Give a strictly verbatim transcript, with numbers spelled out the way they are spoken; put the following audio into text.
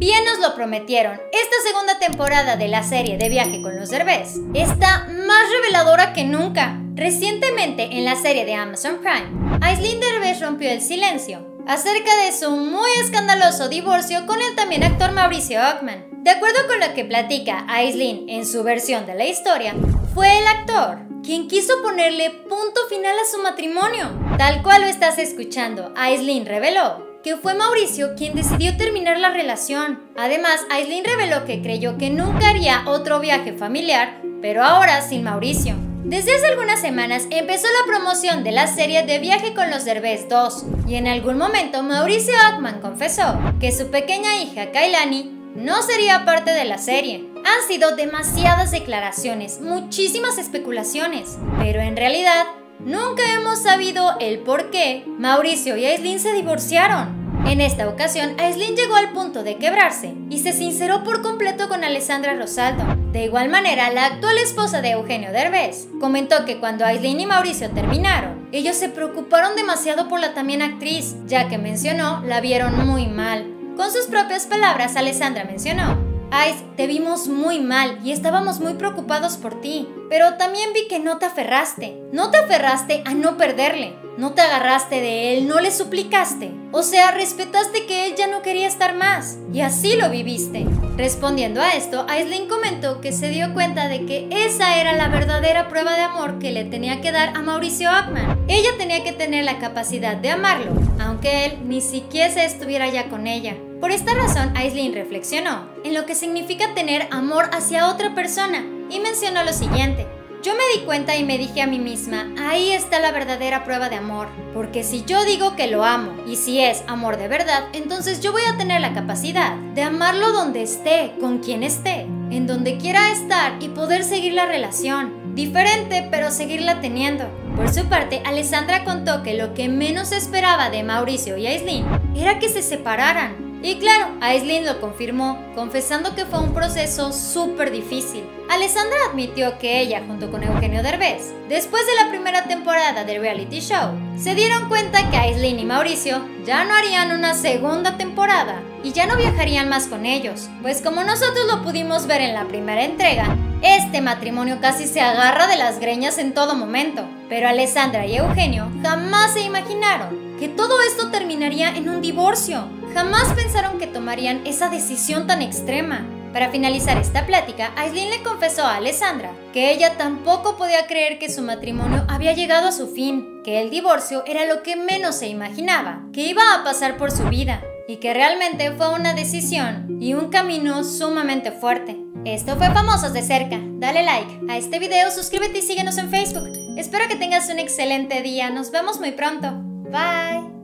Bien nos lo prometieron, esta segunda temporada de la serie de Viaje con los Derbez está más reveladora que nunca. Recientemente en la serie de Amazon Prime, Aislinn Derbez rompió el silencio acerca de su muy escandaloso divorcio con el también actor Mauricio Ochmann. De acuerdo con lo que platica Aislinn en su versión de la historia, fue el actor quien quiso ponerle punto final a su matrimonio. Tal cual lo estás escuchando, Aislinn reveló que fue Mauricio quien decidió terminar la relación. Además, Aislinn reveló que creyó que nunca haría otro viaje familiar, pero ahora sin Mauricio. Desde hace algunas semanas empezó la promoción de la serie de Viaje con los Derbez dos, y en algún momento Mauricio Ochmann confesó que su pequeña hija Kailani no sería parte de la serie. Han sido demasiadas declaraciones, muchísimas especulaciones, pero en realidad nunca hemos sabido el por qué Mauricio y Aislinn se divorciaron. En esta ocasión, Aislinn llegó al punto de quebrarse y se sinceró por completo con Alessandra Rosaldo. De igual manera, la actual esposa de Eugenio Derbez comentó que cuando Aislinn y Mauricio terminaron, ellos se preocuparon demasiado por la también actriz, ya que mencionó la vieron muy mal. Con sus propias palabras, Alessandra mencionó: Ais, te vimos muy mal y estábamos muy preocupados por ti, pero también vi que no te aferraste, no te aferraste a no perderle, no te agarraste de él, no le suplicaste, o sea, respetaste que él ya no quería estar más, y así lo viviste. Respondiendo a esto, Aislinn comentó que se dio cuenta de que esa era la verdadera prueba de amor que le tenía que dar a Mauricio Ochmann. Ella tenía que tener la capacidad de amarlo, aunque él ni siquiera estuviera ya con ella. Por esta razón, Aislinn reflexionó en lo que significa tener amor hacia otra persona y mencionó lo siguiente: yo me di cuenta y me dije a mí misma, ahí está la verdadera prueba de amor, porque si yo digo que lo amo y si es amor de verdad, entonces yo voy a tener la capacidad de amarlo donde esté, con quien esté, en donde quiera estar y poder seguir la relación, diferente pero seguirla teniendo. Por su parte, Alessandra contó que lo que menos esperaba de Mauricio y Aislinn era que se separaran. Y claro, Aislinn lo confirmó, confesando que fue un proceso súper difícil. Alessandra admitió que ella, junto con Eugenio Derbez, después de la primera temporada del reality show, se dieron cuenta que Aislinn y Mauricio ya no harían una segunda temporada y ya no viajarían más con ellos, pues como nosotros lo pudimos ver en la primera entrega, este matrimonio casi se agarra de las greñas en todo momento. Pero Alessandra y Eugenio jamás se imaginaron que todo esto terminaría en un divorcio. Jamás pensaron que tomarían esa decisión tan extrema. Para finalizar esta plática, Aislinn le confesó a Alessandra que ella tampoco podía creer que su matrimonio había llegado a su fin, que el divorcio era lo que menos se imaginaba que iba a pasar por su vida, y que realmente fue una decisión y un camino sumamente fuerte. Esto fue Famosos de Cerca. Dale like a este video, suscríbete y síguenos en Facebook. Espero que tengas un excelente día. Nos vemos muy pronto. Bye.